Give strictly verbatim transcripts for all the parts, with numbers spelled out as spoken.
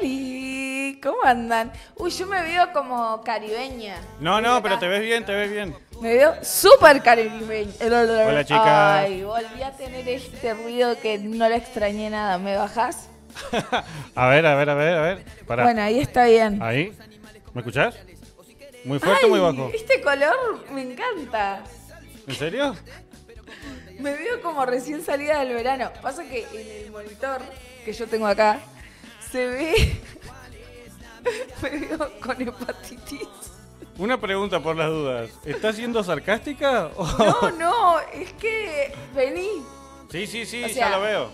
¡Holi! ¿Cómo andan? Uy, yo me veo como caribeña. No, no, pero te ves bien, te ves bien. Me veo súper caribeña. Hola, chicas. Ay, volví a tener este ruido que no le extrañé nada. ¿Me bajás? A ver, a ver, a ver, a ver. Pará. Bueno, ahí está bien. ¿Ahí? ¿Me escuchás? Muy fuerte, Ay, muy bajo. Este color me encanta. ¿En serio? Me veo como recién salida del verano. Pasa que en el monitor que yo tengo acá se ve... Me veo con hepatitis. Una pregunta por las dudas. ¿Estás siendo sarcástica? O... No, no. Es que... Vení. Sí, sí, sí. O sea, ya lo veo.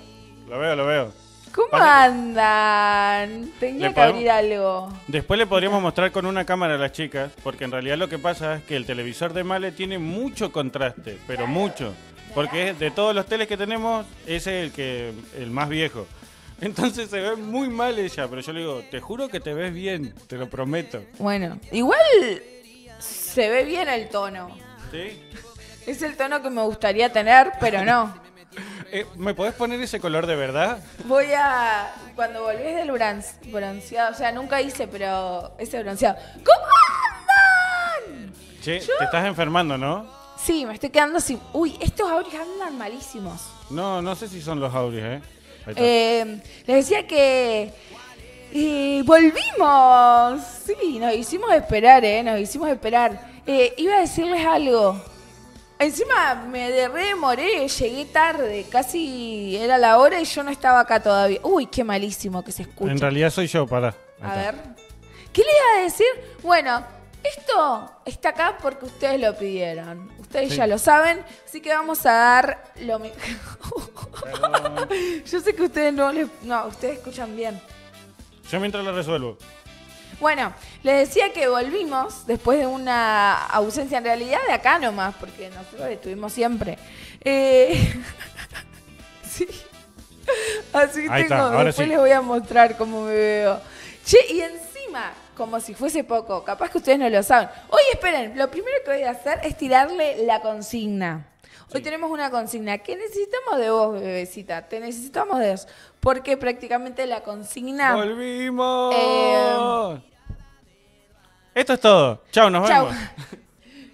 Lo veo, lo veo. ¿Cómo andan? Tenía que abrir algo. Después le podríamos mostrar con una cámara a las chicas, porque en realidad lo que pasa es que el televisor de Male tiene mucho contraste, pero mucho. Porque de todos los teles que tenemos, ese es el, que, el más viejo. Entonces se ve muy mal ella, pero yo le digo, te juro que te ves bien, te lo prometo. Bueno, igual se ve bien el tono. ¿Sí? Es el tono que me gustaría tener, pero no. Eh, ¿Me podés poner ese color de verdad? Voy a... Cuando volvés del bronceado, o sea, nunca hice, pero ese bronceado. ¿Cómo andan? Che, ¿Yo? te estás enfermando, ¿no? Sí, me estoy quedando sin... Uy, estos auris andan malísimos. No, no sé si son los auris, ¿eh? eh les decía que... Eh, volvimos. Sí, nos hicimos esperar, ¿eh? Nos hicimos esperar. Eh, iba a decirles algo. Encima me demoré, llegué tarde, casi era la hora y yo no estaba acá todavía. Uy, qué malísimo que se escucha. En realidad soy yo, pará. A ver. ¿Qué le iba a decir? Bueno, esto está acá porque ustedes lo pidieron. Ustedes sí. ya lo saben, así que vamos a dar lo mejor. Yo sé que ustedes no les... No, ustedes escuchan bien. Yo mientras lo resuelvo. Bueno, les decía que volvimos después de una ausencia en realidad de acá nomás, porque nosotros estuvimos siempre. Eh... sí. Así Ahí tengo, está, después sí. les voy a mostrar cómo me veo. Che, y encima, como si fuese poco, capaz que ustedes no lo saben. Hoy, esperen, lo primero que voy a hacer es tirarle la consigna. Hoy sí. tenemos una consigna. ¿Qué necesitamos de vos, bebecita? Te necesitamos de vos. Porque prácticamente la consigna... ¡Volvimos! Eh... Esto es todo. Chau, nos Chau. vemos.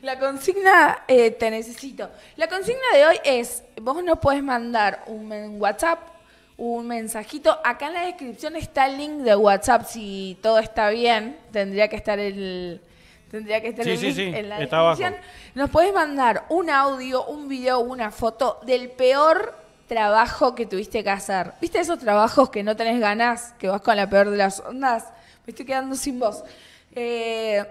La consigna, eh, te necesito. La consigna de hoy es, vos nos podés mandar un WhatsApp, un mensajito. Acá en la descripción está el link de WhatsApp. Si todo está bien, tendría que estar el... Tendría que estar sí, el link sí, sí. en la Está descripción. Abajo. Nos podés mandar un audio, un video, una foto del peor trabajo que tuviste que hacer. ¿Viste esos trabajos que no tenés ganas? Que vas con la peor de las ondas. Me estoy quedando sin voz. Eh,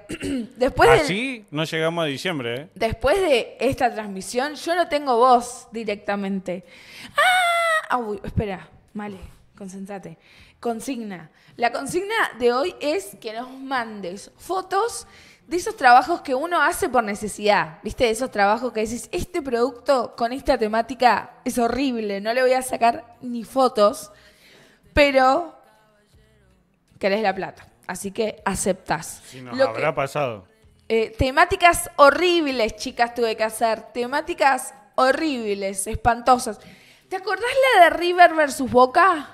después Así de, no llegamos a diciembre. ¿eh? Después de esta transmisión, yo no tengo voz directamente. ¡Ah! Uy, espera. Vale, concéntrate. Consigna. La consigna de hoy es que nos mandes fotos de esos trabajos que uno hace por necesidad, ¿viste? De esos trabajos que decís, este producto con esta temática es horrible, no le voy a sacar ni fotos, pero querés la plata, así que aceptás. Sí, nos Lo habrá que, pasado. Eh, temáticas horribles, chicas, tuve que hacer, temáticas horribles, espantosas. ¿Te acordás la de River versus Boca?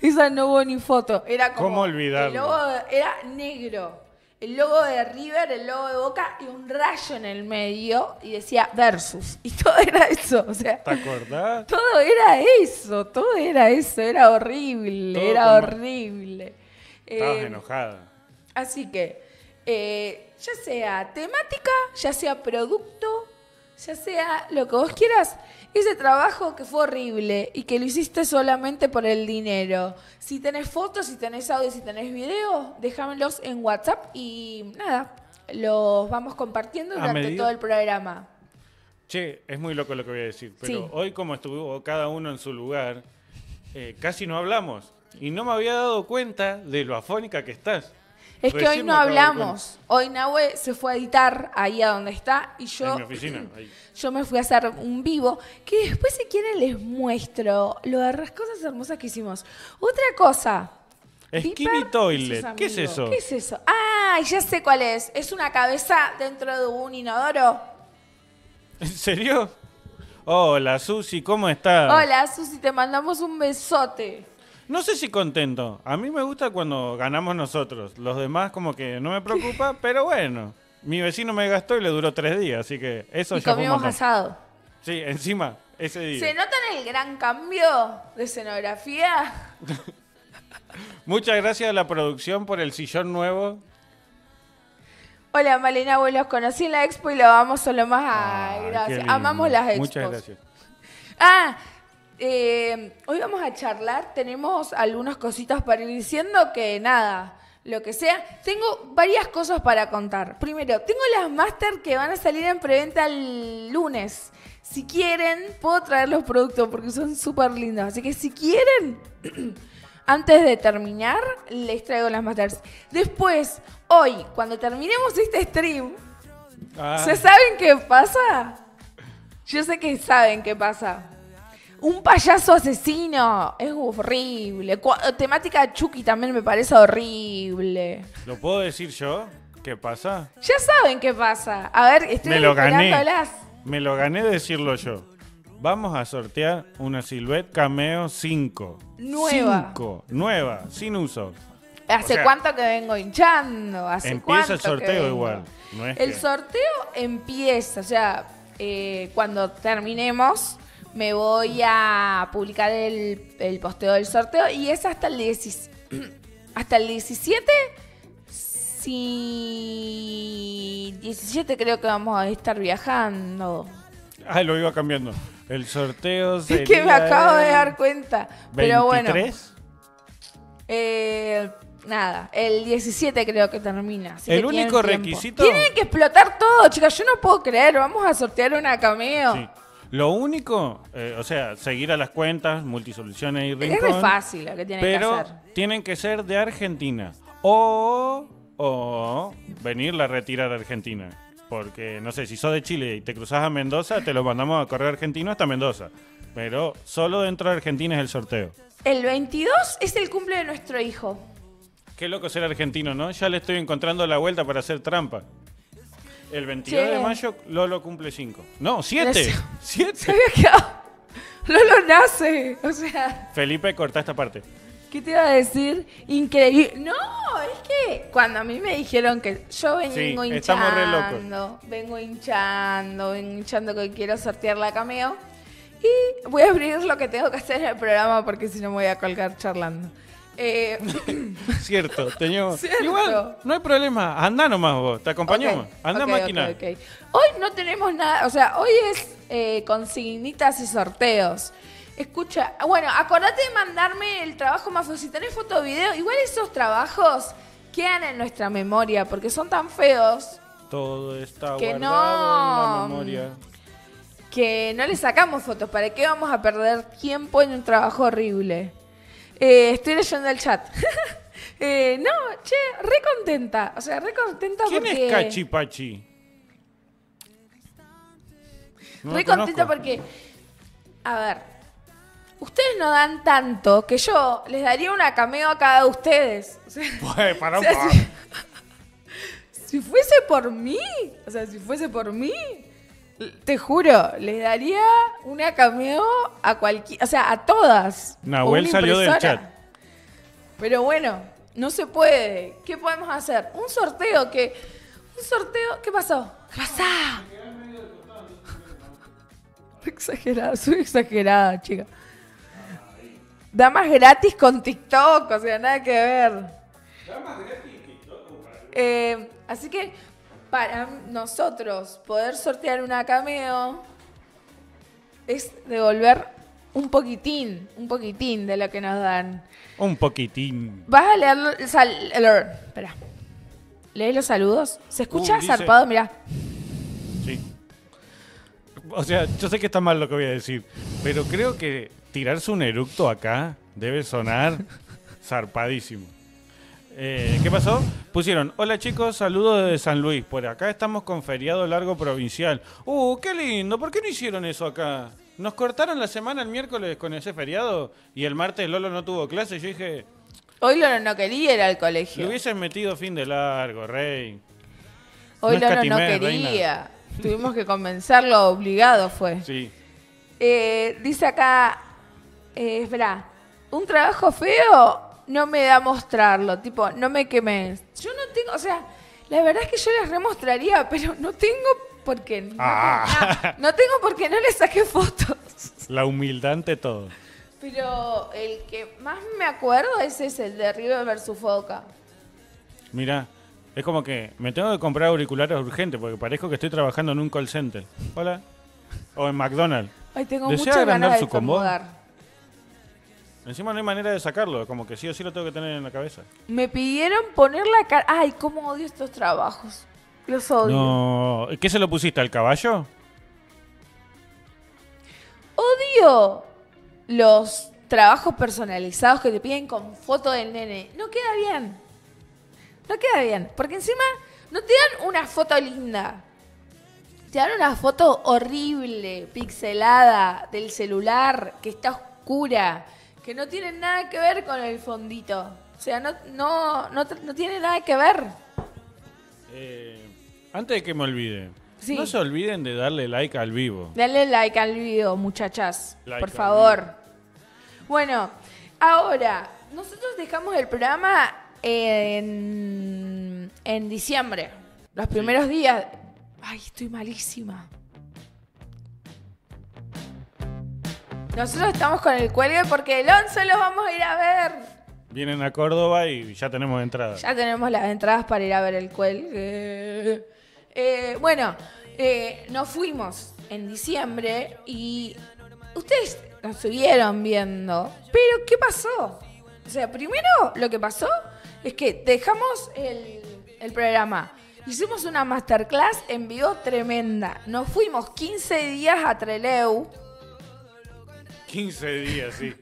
Esa no hubo ni foto. Era como... ¿Cómo olvidarlo? El logo de, era negro. El logo de River, el logo de Boca y un rayo en el medio y decía versus. Y todo era eso. O sea, ¿te acordás? Todo era eso. Todo era eso. Era horrible. Todo era como... horrible. Estabas eh, enojada. Así que, eh, ya sea temática, ya sea producto, ya sea lo que vos quieras, ese trabajo que fue horrible y que lo hiciste solamente por el dinero. Si tenés fotos, si tenés audio, si tenés video, déjamelos en WhatsApp y nada, los vamos compartiendo durante todo el programa. Che, es muy loco lo que voy a decir, pero sí. hoy como estuvo cada uno en su lugar, eh, casi no hablamos y no me había dado cuenta de lo afónica que estás. Es Recién que hoy no hablamos. Hoy Nahue se fue a editar ahí a donde está y yo, en mi oficina, ahí. yo me fui a hacer un vivo que después si quieren les muestro lo de las cosas hermosas que hicimos. Otra cosa. Skinny Toilet. ¿Qué es eso? ¿Qué es eso? Ah, ya sé cuál es. Es una cabeza dentro de un inodoro. ¿En serio? Hola, Susi, ¿cómo estás? Hola, Susi, te mandamos un besote. No sé si contento. A mí me gusta cuando ganamos nosotros. Los demás como que no me preocupa, pero bueno. Mi vecino me gastó y le duró tres días, así que eso ya fue más. Y comimos asado. Sí, encima, ese día. ¿Se notan el gran cambio de escenografía? Muchas gracias a la producción por el sillón nuevo. Hola, Malena, vos los conocí en la expo y lo amamos solo más. Ay, gracias. Amamos las expos. Muchas gracias. Ah, eh, hoy vamos a charlar. Tenemos algunas cositas para ir diciendo que nada, lo que sea. Tengo varias cosas para contar. Primero, tengo las máster que van a salir en preventa el lunes. Si quieren, puedo traer los productos porque son súper lindos. Así que si quieren... Antes de terminar, les traigo las masters. Después, hoy, cuando terminemos este stream, ah. ¿se saben qué pasa? Yo sé que saben qué pasa. Un payaso asesino. Es horrible. Cu temática Chucky también me parece horrible. ¿Lo puedo decir yo? ¿Qué pasa? Ya saben qué pasa. A ver, estoy esperándolas. Me lo gané decirlo yo. Vamos a sortear una Silhouette Cameo cinco. Nueva. cinco, nueva, sin uso. ¿Hace o sea, cuánto que vengo hinchando? ¿Hace empieza el sorteo igual. No es el que... sorteo empieza, o sea, eh, cuando terminemos me voy a publicar el, el posteo del sorteo y es hasta el, dieci... hasta el diecisiete. Sí, diecisiete creo que vamos a estar viajando. Ah, lo iba cambiando. El sorteo sería... Es que me acabo de dar cuenta. veintitrés. Pero bueno. Eh, nada, el diecisiete creo que termina. Así el que único requisito... Tienen que explotar todo, chicas. Yo no puedo creer. Vamos a sortear una Cameo. Sí. Lo único, eh, o sea, seguir a las cuentas, Multisoluciones y Rincón. Es re fácil lo que tienen que hacer. Pero tienen que ser de Argentina. O, o venirla a retirar a Argentina. Porque, no sé, si sos de Chile y te cruzás a Mendoza, te lo mandamos a correo argentino hasta Mendoza. Pero solo dentro de Argentina es el sorteo. El veintidós es el cumple de nuestro hijo. Qué loco ser argentino, ¿no? Ya le estoy encontrando la vuelta para hacer trampa. El veintidós sí. de mayo Lolo cumple cinco. No, siete. siete. Se había quedado. Lolo nace. O sea. Felipe, cortá esta parte. ¿Qué te iba a decir? Increíble. No, es que cuando a mí me dijeron que yo vengo sí, hinchando, vengo hinchando, vengo hinchando que quiero sortear la Cameo y voy a abrir lo que tengo que hacer en el programa porque si no me voy a colgar charlando. Eh... Cierto, teníamos... Cierto. Igual, no hay problema, anda nomás vos, te acompañamos, okay, anda okay, máquina. Okay, okay. Hoy no tenemos nada, o sea, hoy es eh, consignitas y sorteos. Escucha, bueno, acordate de mandarme el trabajo más fácil. Si tenés foto, video, igual esos trabajos quedan en nuestra memoria porque son tan feos. Todo está que guardado no, en la memoria. Que no le sacamos fotos. ¿Para qué vamos a perder tiempo en un trabajo horrible? Eh, estoy leyendo el chat. eh, no, che, re contenta. O sea, re contenta ¿Quién porque... es Cachipachi? No re contenta porque... A ver... Ustedes no dan tanto que yo les daría una Cameo a cada de ustedes. O sea, pues, para un o sea, par. Si, si fuese por mí, o sea, si fuese por mí, te juro, les daría una Cameo a cualquiera, o sea, a todas. Nahuel salió del chat. Pero bueno, no se puede. ¿Qué podemos hacer? Un sorteo que... Un sorteo... ¿Qué pasó? ¿Qué pasó? Exagerada, soy exagerada, chica. Damas gratis con TikTok, o sea, nada que ver. Damas gratis y TikTok. Eh, así que, para nosotros poder sortear una Cameo es devolver un poquitín, un poquitín de lo que nos dan. Un poquitín. Vas a leer... Sal, leer espera. ¿Lees los saludos? ¿Se escucha uh, zarpado? Mirá. Sí. O sea, yo sé que está mal lo que voy a decir, pero creo que... Tirarse un eructo acá debe sonar zarpadísimo. Eh, ¿Qué pasó? Pusieron, hola chicos, saludos desde San Luis. Por acá estamos con feriado largo provincial. ¡Uh, qué lindo! ¿Por qué no hicieron eso acá? Nos cortaron la semana el miércoles con ese feriado y el martes Lolo no tuvo clase. Yo dije... Hoy Lolo no quería ir al colegio. Le hubieses metido fin de largo, rey. Hoy no Lolo escatimé, no quería. Reina. Tuvimos que convencerlo, obligado fue. Sí. Eh, dice acá, eh, espera, un trabajo feo no me da mostrarlo, tipo, no me quemes. Yo no tengo, o sea, la verdad es que yo les remostraría, pero no tengo por qué. No, ah. no, no tengo por qué, no les saqué fotos. La humildad ante todo. Pero el que más me acuerdo ese es el de River versus Boca. Mira, es como que me tengo que comprar auriculares urgente porque parezco que estoy trabajando en un call center. Hola. O en McDonald's. Ay, tengo muchas ganas de acomodar. Encima no hay manera de sacarlo, como que sí o sí lo tengo que tener en la cabeza. Me pidieron poner la cara... Ay, cómo odio estos trabajos. Los odio. No. ¿Qué se lo pusiste, al caballo? Odio los trabajos personalizados que te piden con foto del nene. No queda bien. No queda bien. Porque encima no te dan una foto linda. Te dan una foto horrible, pixelada, del celular, que está oscura, que no tiene nada que ver con el fondito. O sea, no, no, no, no tiene nada que ver. Eh, antes de que me olvide, sí. No se olviden de darle like al vivo. Dale like al vivo, muchachas, like por favor. Bueno, ahora, nosotros dejamos el programa en, en diciembre, los primeros sí. días... Ay, estoy malísima. Nosotros estamos con el cuelgue porque el once los vamos a ir a ver. Vienen a Córdoba y ya tenemos entradas. Ya tenemos las entradas para ir a ver el cuelgue. Eh, bueno, eh, nos fuimos en diciembre y ustedes nos estuvieron viendo. Pero, ¿qué pasó? O sea, primero lo que pasó es que dejamos el, el programa. Hicimos una masterclass en vivo tremenda. Nos fuimos quince días a Trelew. quince días, sí.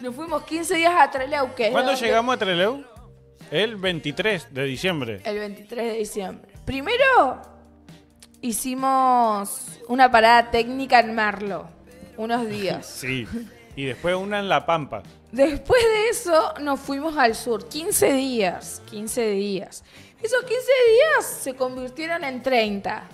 Nos fuimos quince días a Trelew. Que ¿Cuándo donde... llegamos a Trelew? El veintitrés de diciembre. El veintitrés de diciembre. Primero hicimos una parada técnica en Marlo. Unos días. Sí. Y después una en La Pampa. Después de eso nos fuimos al sur. quince días. quince días. Esos quince días se convirtieron en treinta,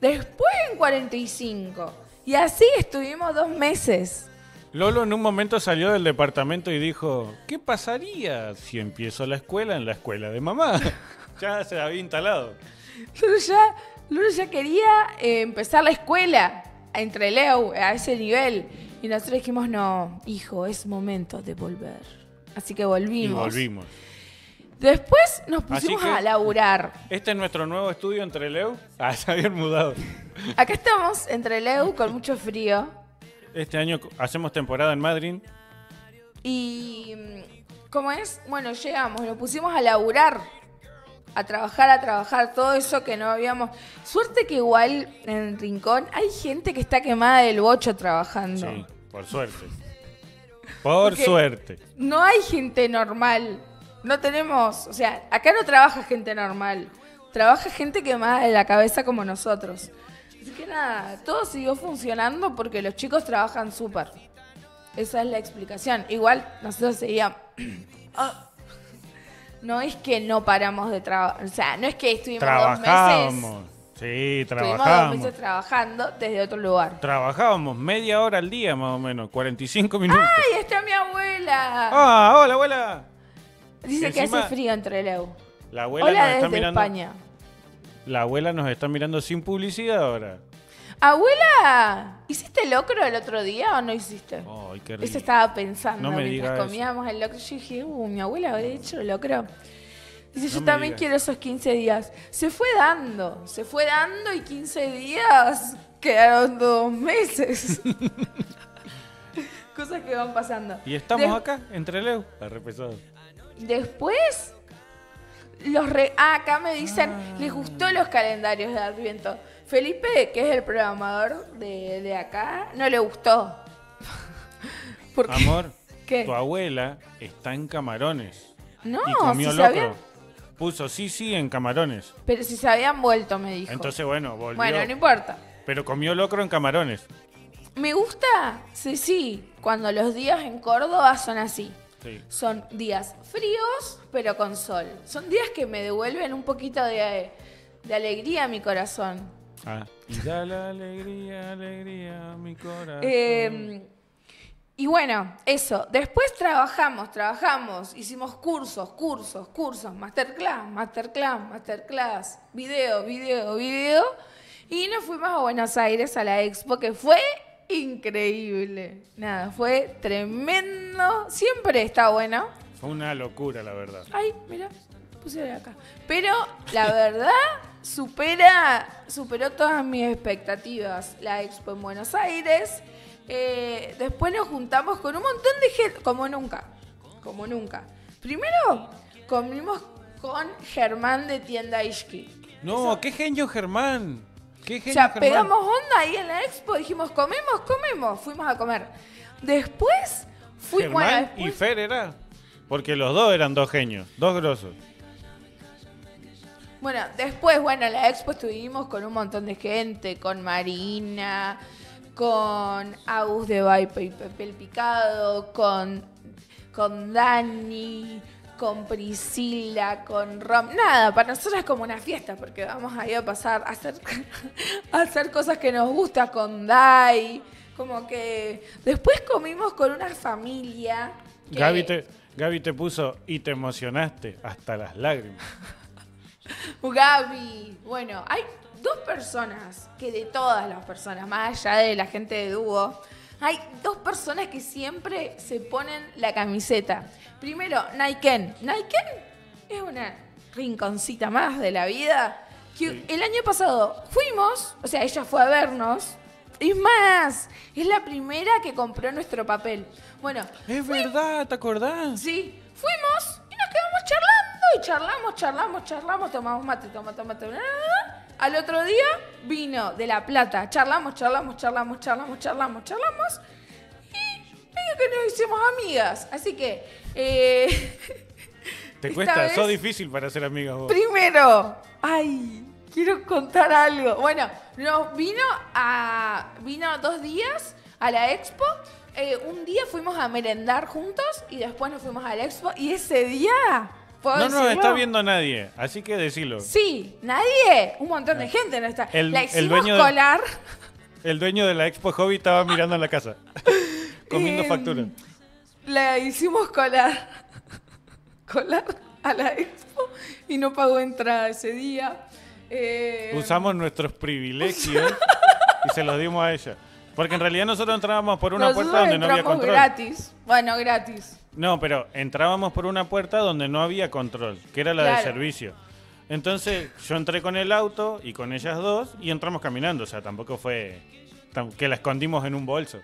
después en cuarenta y cinco, y así estuvimos dos meses. Lolo en un momento salió del departamento y dijo, ¿qué pasaría si empiezo la escuela en la escuela de mamá? Ya se había instalado. Lolo ya, Lolo ya quería eh, empezar la escuela en Trelew, a ese nivel, y nosotros dijimos, no, hijo, es momento de volver. Así que volvimos. Y volvimos. Después nos pusimos que, a laburar. Este es nuestro nuevo estudio en Trelew. Ah, se habían mudado. Acá estamos en Trelew con mucho frío. Este año hacemos temporada en Madrid. Y... ¿cómo es? Bueno, llegamos, nos pusimos a laburar. A trabajar, a trabajar. Todo eso que no habíamos... Suerte que igual en el Rincón hay gente que está quemada del bocho trabajando. Sí, por suerte. Por Porque suerte. No hay gente normal. No tenemos, o sea, acá no trabaja gente normal. Trabaja gente quemada de la cabeza como nosotros. Así que nada, todo siguió funcionando porque los chicos trabajan súper. Esa es la explicación. Igual nosotros seguíamos... Oh. No es que no paramos de trabajar. O sea, no es que estuvimos Trabajamos. dos meses... Sí, trabajábamos. Estuvimos dos meses trabajando desde otro lugar. Trabajábamos media hora al día más o menos, cuarenta y cinco minutos. ¡Ay, está mi abuela! ¡Ah, hola abuela! Dice que hace frío en Trelew. La abuela Hola, nos está mirando. España. La abuela nos está mirando sin publicidad ahora. Abuela, ¿hiciste locro el otro día o no hiciste? Ay, oh, qué rico. Eso estaba pensando no mientras comíamos eso. El locro. Yo dije, uh, mi abuela había hecho locro. Dice, no yo también digas. Quiero esos quince días. Se fue dando, se fue dando y quince días quedaron dos meses. Cosas que van pasando. Y estamos Des acá, en Trelew, a repesado. Después, los re... ah, acá me dicen, ah. les gustó los calendarios de Adviento. Felipe, que es el programador de, de acá, no le gustó. ¿Por qué? Amor, ¿Qué? tu abuela está en Camarones. No, y comió si locro. Sabían... Puso sí, sí, en Camarones. Pero si se habían vuelto, me dijo. Entonces, bueno, volvió. Bueno, no importa. Pero comió locro en Camarones. Me gusta, sí, sí, cuando los días en Córdoba son así. Sí. Son días fríos, pero con sol. Son días que me devuelven un poquito de, de alegría a mi corazón. Ah. Y da la alegría, alegría, mi corazón. Eh, y bueno, eso. Después trabajamos, trabajamos. Hicimos cursos, cursos, cursos. Masterclass, masterclass, masterclass. Video, video, video. Y nos fuimos a Buenos Aires a la Expo, que fue increíble. Nada, fue tremendo. Siempre está bueno. Fue una locura, la verdad. Ay, mirá, puse acá. Pero la verdad supera, superó todas mis expectativas. La Expo en Buenos Aires. Eh, después nos juntamos con un montón de gente. Como nunca. Como nunca. Primero comimos con Germán de Tienda Ishki. No, eso. Qué genio Germán. Qué genio, o sea, Germán. Pegamos onda ahí en la Expo, dijimos, comemos, comemos, fuimos a comer. Después fuimos Germán a después... y Fer era, porque los dos eran dos genios, dos grosos. Bueno, después, bueno, en la Expo estuvimos con un montón de gente, con Marina, con Agus de Baipel Picado, con, con Dani, con Priscila, con Rom. Nada, para nosotros es como una fiesta, porque vamos ahí a pasar a hacer, a hacer cosas que nos gustan con Dai. Como que después comimos con una familia. Que... Gaby, te, Gaby te puso y te emocionaste hasta las lágrimas. Gaby, bueno, hay dos personas que de todas las personas, más allá de la gente de Dúo, hay dos personas que siempre se ponen la camiseta. Primero, Naiken. Naiken es una rinconcita más de la vida. Que sí. El año pasado fuimos, o sea, ella fue a vernos. Es más, es la primera que compró nuestro papel. Bueno. Es verdad, ¿te acordás? Sí. Fuimos y nos quedamos charlando. Y charlamos, charlamos, charlamos. Tomamos mate, tomamos mate. Al otro día vino de La Plata. Charlamos, charlamos, charlamos, charlamos, charlamos, charlamos. Y medio que nos hicimos amigas. Así que... Eh, te cuesta, sos difícil para ser amigas vos. Primero, ay, quiero contar algo. Bueno, nos vino a... Vino dos días a la Expo. Eh, un día fuimos a merendar juntos y después nos fuimos a la Expo. Y ese día... No nos está viendo nadie, así que decilo. Sí, nadie. Un montón de gente no está. El, la hicimos el dueño colar. De, el dueño de la Expo Hobby estaba mirando en la casa, comiendo eh, factura. La hicimos colar. Colar a la Expo y no pagó entrada ese día. Eh, Usamos nuestros privilegios y se los dimos a ella. Porque en realidad nosotros entrábamos por una nosotros puerta donde no había control. Gratis. Bueno, gratis. No, pero entrábamos por una puerta donde no había control, que era la claro. de servicio. Entonces yo entré con el auto y con ellas dos y entramos caminando. O sea, tampoco fue que la escondimos en un bolso.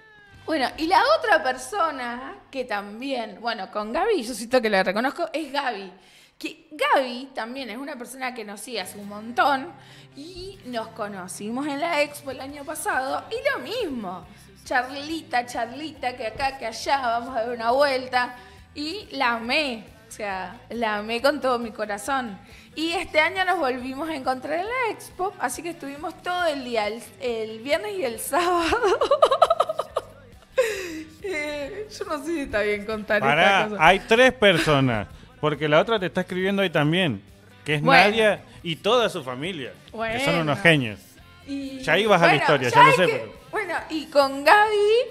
Bueno, y la otra persona que también, bueno, con Gaby, yo siento que la reconozco, es Gaby. Que Gaby también es una persona que nos sigue hace un montón y nos conocimos en la Expo el año pasado y lo mismo. Charlita, charlita, que acá, que allá, vamos a dar una vuelta. Y la amé, o sea, la amé con todo mi corazón. Y este año nos volvimos a encontrar en la Expo, así que estuvimos todo el día, el, el viernes y el sábado. eh, yo no sé si está bien contar Pará, esta cosa. Hay tres personas, porque la otra te está escribiendo ahí también, que es bueno. Nadia y toda su familia, bueno. que son unos genios. Y... Ya ahí vas bueno, a la historia, ya, ya lo sé. Que... Pero... Bueno, y con Gaby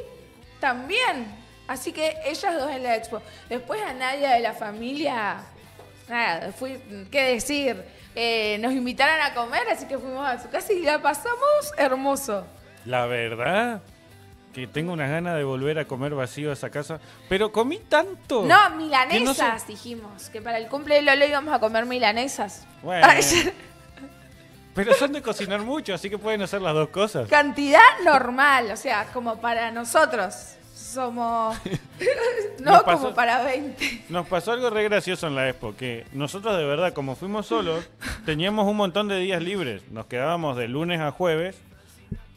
también. Así que ellas dos en la Expo. Después a Nadia de la familia, nada, fui, qué decir, eh, nos invitaron a comer, así que fuimos a su casa y la pasamos hermoso. La verdad que tengo unas ganas de volver a comer vacío a esa casa, pero comí tanto. No, milanesas no se... dijimos, que para el cumple de Lolo íbamos a comer milanesas. Bueno. Ay, pero son de cocinar mucho, así que pueden hacer las dos cosas. Cantidad normal, o sea, como para nosotros. Somos... no pasó, como para veinte. Nos pasó algo re gracioso en la Expo, que nosotros de verdad, como fuimos solos, teníamos un montón de días libres. Nos quedábamos de lunes a jueves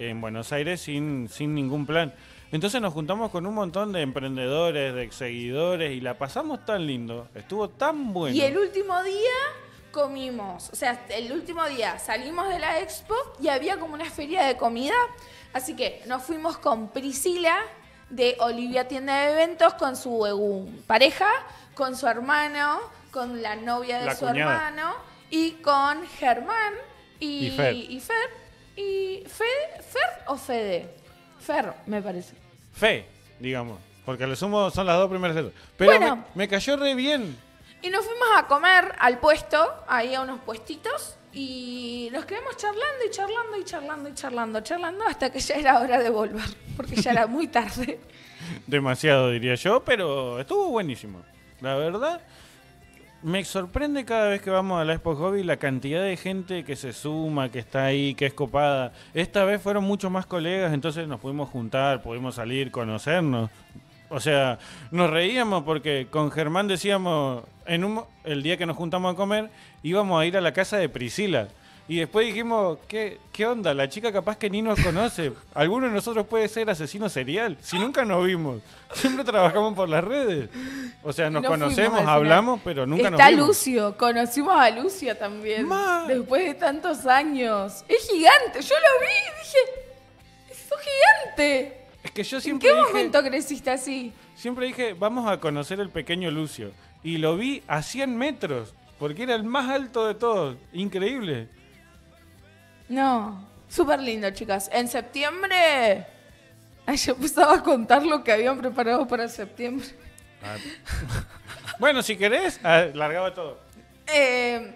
en Buenos Aires sin, sin ningún plan. Entonces nos juntamos con un montón de emprendedores, de seguidores, y la pasamos tan lindo. Estuvo tan bueno. Y el último día... comimos, o sea, el último día salimos de la Expo y había como una feria de comida, así que nos fuimos con Priscila de Olivia Tienda de Eventos, con su eh, pareja, con su hermano, con la novia de la su cuñada. hermano y con Germán y, y, Fer. y Fer, Y Fede, Fer o Fede. Fer, me parece. Fe, digamos. Porque a lo sumo son las dos primeras letras. Pero bueno, me, me cayó re bien. Y nos fuimos a comer al puesto, ahí a unos puestitos. Y nos quedamos charlando y charlando y charlando y charlando, charlando hasta que ya era hora de volver. Porque ya era muy tarde. Demasiado, diría yo, pero estuvo buenísimo. La verdad, me sorprende cada vez que vamos a la Expo Hobby la cantidad de gente que se suma, que está ahí, que es copada. Esta vez fueron muchos más colegas, entonces nos pudimos juntar, pudimos salir, conocernos. O sea, nos reíamos porque con Germán decíamos, en un, el día que nos juntamos a comer, íbamos a ir a la casa de Priscila. Y después dijimos, ¿qué, qué onda? La chica capaz que ni nos conoce. Alguno de nosotros puede ser asesino serial, si nunca nos vimos. Siempre trabajamos por las redes. O sea, nos, nos conocemos, hablamos, pero nunca nos vimos. Está Lucio, conocimos a Lucio también. Ma. Después de tantos años. Es gigante, yo lo vi y dije, es un gigante. Es que yo siempre ¿En qué dije, momento creciste así? Siempre dije, vamos a conocer el pequeño Lucio. Y lo vi a cien metros, porque era el más alto de todos. Increíble. No, súper lindo, chicas. En septiembre... Ay, yo empezaba a contar lo que habían preparado para septiembre. Ah. Bueno, si querés, largaba todo. Eh,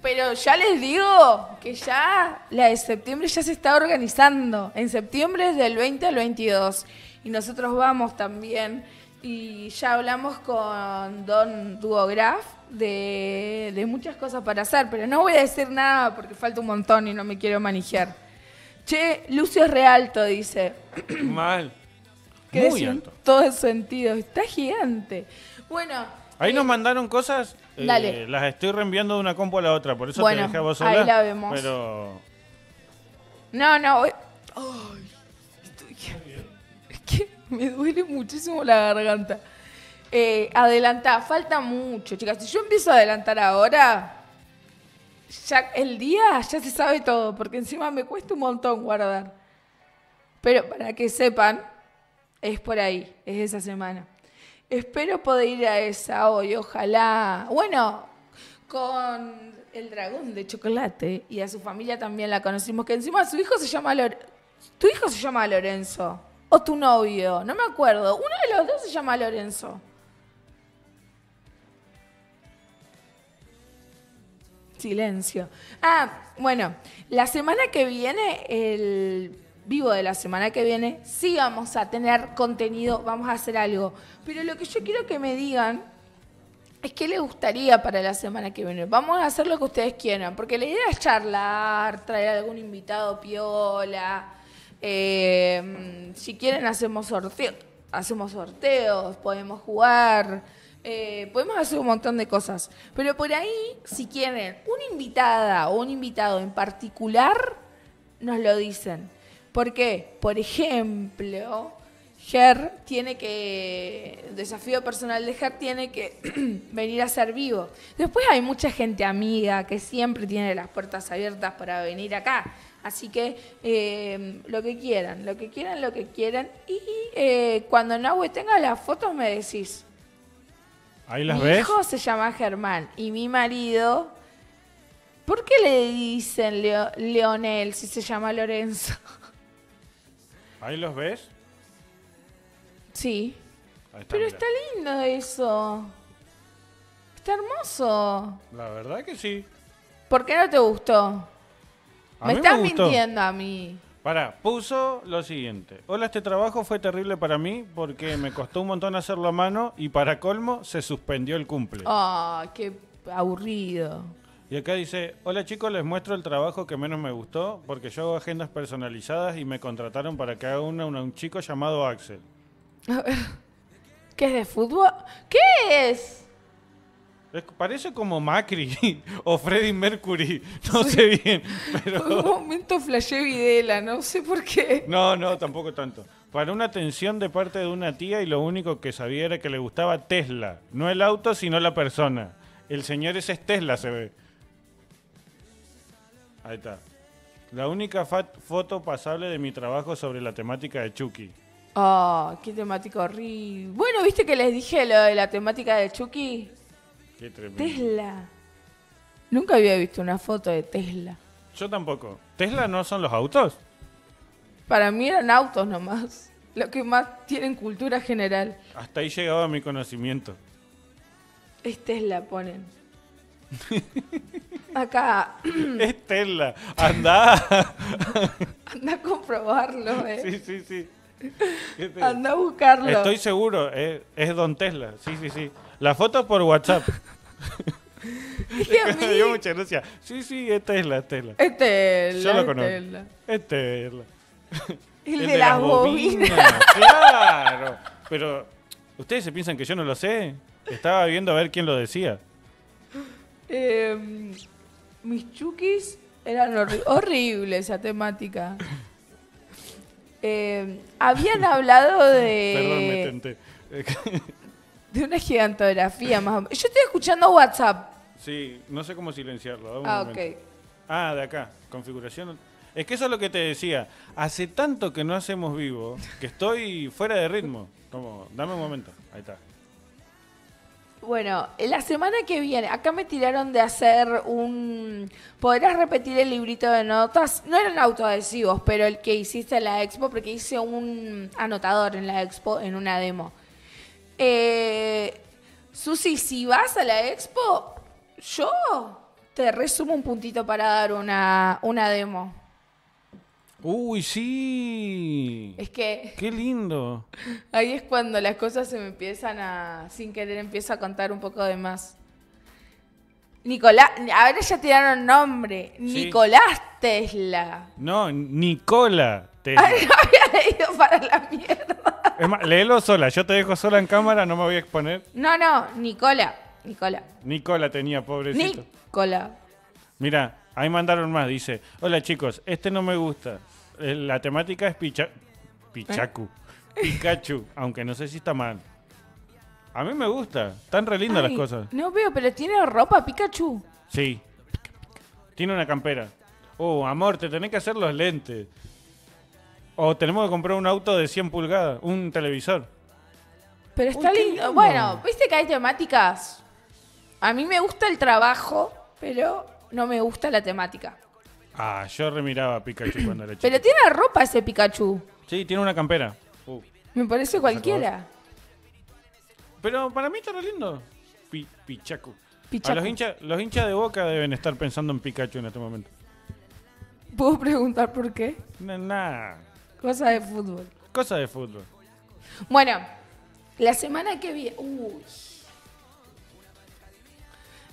pero ya les digo que ya la de septiembre ya se está organizando. En septiembre es del veinte al veintidós. Y nosotros vamos también. Y ya hablamos con Don Duograf de, de muchas cosas para hacer. Pero no voy a decir nada porque falta un montón y no me quiero manejar. Che, Lucio es re alto, dice. Mal. Crece muy alto. En todo sentido. Está gigante. Bueno... Ahí eh, nos mandaron cosas, eh, las estoy reenviando de una compu a la otra, por eso bueno, te dejé a vos sola. Ahí la vemos. Pero... No, no, hoy... oh, estoy... es que me duele muchísimo la garganta. Eh, adelantá, falta mucho, chicas. Si yo empiezo a adelantar ahora, ya el día ya se sabe todo, porque encima me cuesta un montón guardar. Pero para que sepan, es por ahí, es esa semana. Espero poder ir a esa hoy, ojalá. Bueno, con el dragón de chocolate y a su familia también la conocimos, que encima su hijo se llama Lore... Tu hijo se llama Lorenzo, o tu novio, no me acuerdo. Uno de los dos se llama Lorenzo. Silencio. Ah, bueno, la semana que viene, el... vivo de la semana que viene, sí vamos a tener contenido, vamos a hacer algo. Pero lo que yo quiero que me digan es qué les gustaría para la semana que viene. Vamos a hacer lo que ustedes quieran, porque la idea es charlar, traer algún invitado piola. Eh, si quieren hacemos sorteos, hacemos sorteos, podemos jugar, eh, podemos hacer un montón de cosas. Pero por ahí, si quieren una invitada o un invitado en particular, nos lo dicen. Porque, por ejemplo, Ger tiene que, el desafío personal de Ger tiene que venir a ser vivo. Después hay mucha gente amiga que siempre tiene las puertas abiertas para venir acá. Así que eh, lo que quieran, lo que quieran, lo que quieran. Y eh, cuando Nahue tenga las fotos me decís. ¿Ahí las ves? Mi hijo se llama Germán y mi marido... ¿Por qué le dicen Leo, Leonel si se llama Lorenzo? ¿Ahí los ves? Sí. Está, pero mira, está lindo eso. Está hermoso. La verdad que sí. ¿Por qué no te gustó? A me estás me mintiendo a mí. Pará, puso lo siguiente. Hola, este trabajo fue terrible para mí porque me costó un montón hacerlo a mano y para colmo se suspendió el cumple. Ah, oh, qué aburrido. Y acá dice, hola chicos, les muestro el trabajo que menos me gustó porque yo hago agendas personalizadas y me contrataron para que haga una, una un chico llamado Axel. A ver, ¿qué es de fútbol? ¿Qué es? es parece como Macri o Freddie Mercury, no sí. sé bien. Pero... Por un momento flashé Videla, no sé por qué. No, no, tampoco tanto. Para una atención de parte de una tía y lo único que sabía era que le gustaba Tesla. No el auto, sino la persona. El señor ese es Tesla, se ve. Ahí está. La única foto pasable de mi trabajo sobre la temática de Chucky. Oh, qué temática horrible. Bueno, ¿viste que les dije lo de la temática de Chucky? Qué tremendo. Tesla. Nunca había visto una foto de Tesla. Yo tampoco. ¿Tesla no son los autos? Para mí eran autos nomás. Lo que más tienen cultura general. Hasta ahí llegaba mi conocimiento. Es Tesla, ponen. Acá. Es Tesla. Andá. Andá a comprobarlo, eh. Sí, sí, sí. Te... Andá a buscarlo. Estoy seguro, eh, es Don Tesla. Sí, sí, sí. La foto por WhatsApp. Es que me dio mucha gracia. Sí, sí, es Tesla, es Tesla. Es Tesla. Yo lo conozco. Tesla. Es Tesla. El, el de, de las bobinas. bobinas. Claro. Pero, ¿ustedes se piensan que yo no lo sé? Estaba viendo a ver quién lo decía. Eh, mis chukis eran horri horribles, esa temática. Eh, habían hablado de... Perdón, me tenté. De una gigantografía más o menos. Yo estoy escuchando WhatsApp. Sí, no sé cómo silenciarlo. Ah, momento. ok. Ah, de acá, configuración. Es que eso es lo que te decía. Hace tanto que no hacemos vivo que estoy fuera de ritmo. Como, dame un momento. Ahí está. Bueno, la semana que viene, acá me tiraron de hacer un... ¿Podrás repetir el librito de notas? No eran autoadhesivos, pero el que hiciste en la expo, porque hice un anotador en la expo, en una demo. Eh, Susi, si vas a la expo, yo te resumo un puntito para dar una, una demo. Uy, sí. Es que... Qué lindo. Ahí es cuando las cosas se me empiezan a... Sin querer empiezo a contar un poco de más. Nicolás... Ahora ya tiraron nombre. Sí. Nicolás Tesla. No, Nikola Tesla. Ay, no había leído para la mierda. Es más, léelo sola. Yo te dejo sola en cámara, no me voy a exponer. No, no. Nicola. Nicola. Nicola tenía, pobrecito. Nicola. Mirá. Ahí mandaron más, dice, hola chicos, este no me gusta. La temática es picha Pichacu, ¿Eh? Pikachu, aunque no sé si está mal. A mí me gusta, están re lindas Ay, las cosas. No veo, pero tiene ropa Pikachu. Sí, pica, pica. Tiene una campera. Oh, amor, te tenés que hacer los lentes. O tenemos que comprar un auto de cien pulgadas, un televisor. Pero está Uy, lindo. lindo. Bueno, viste que hay temáticas. A mí me gusta el trabajo, pero... No me gusta la temática. Ah, yo remiraba a Pikachu cuando era chico. Pero tiene ropa ese Pikachu. Sí, tiene una campera. Uh, me parece cualquiera. Pero para mí está re lindo. Pi Pichacu. Pichacu. A los hinchas los hinchas de Boca deben estar pensando en Pikachu en este momento. ¿Puedo preguntar por qué? No, nada. Cosa de fútbol. Cosa de fútbol. Bueno, la semana que viene... Uy...